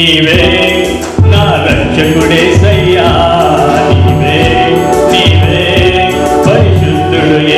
Nive na rakshakude Sayya, Nive parishuddhudu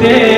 Te